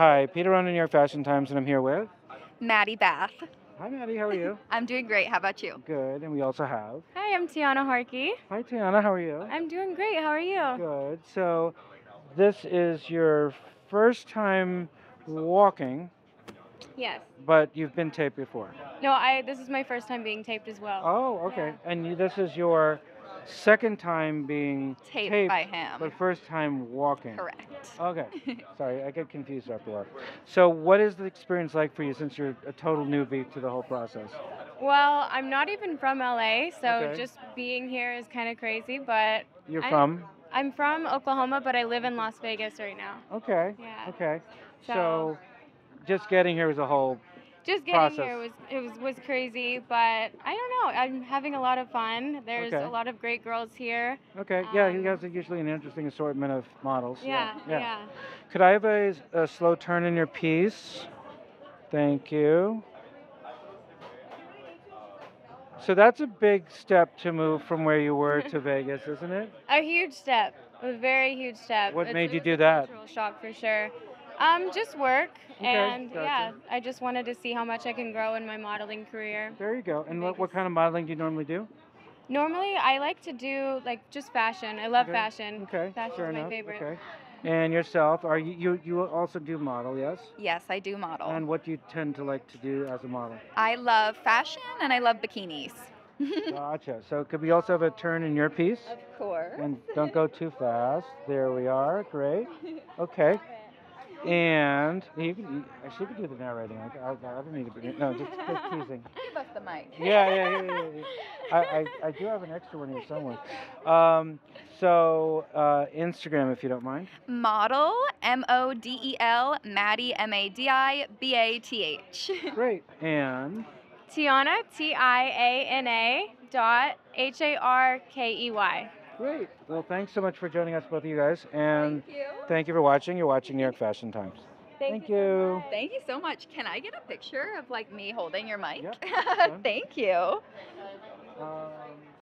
Hi, Peter on New York Fashion Times, and I'm here with Maddie Bath. Hi, Maddie. How are you? I'm doing great. How about you? Good. And we also have... Hi, I'm Tiana Harkey. Hi, Tiana. How are you? I'm doing great. How are you? Good. So this is your first time walking. Yes. But you've been taped before. No, this is my first time being taped as well. Oh, okay. Yeah. And this is your second time being taped by him, but first time walking. Correct. Okay. Sorry, I get confused after that. So what is the experience like for you, since you're a total newbie to the whole process? Well, I'm not even from LA, so just being here is kind of crazy, but... You're from? I'm from Oklahoma, but I live in Las Vegas right now. Okay. Yeah. Okay. So just getting here was a whole... Just getting here was crazy, but I don't know. I'm having a lot of fun. There's a lot of great girls here. Okay, yeah, he has usually an interesting assortment of models. Yeah, so, yeah. Could I have a slow turn in your piece? Thank you. So that's a big step to move from where you were to Vegas, isn't it? A huge step, a very huge step. What made you do that? Cultural shock for sure. Just work, and yeah, I just wanted to see how much I can grow in my modeling career. There you go. And what kind of modeling do you normally do? Normally, I like to do just fashion. I love fashion. Okay, fair enough. Fashion's my favorite. Okay. And yourself, are you also do model, yes? Yes, I do model. And what do you tend to like to do as a model? I love fashion, and I love bikinis. Gotcha. So could we also have a turn in your piece? Of course. And don't go too fast. There we are. Great. Okay. And actually, you could do the narrating. I don't need to be. No, just teasing. Give us the mic. Yeah. I do have an extra one here somewhere. So Instagram, if you don't mind. Model MODEL Maddie MADIBATH. Great. And Tiana TIANA.HARKEY. Great. Well, thanks so much for joining us, both of you guys. And thank you for watching. You're watching New York Fashion Times. Thank you. Thank you so much. Can I get a picture of me holding your mic? Yep. Thank you.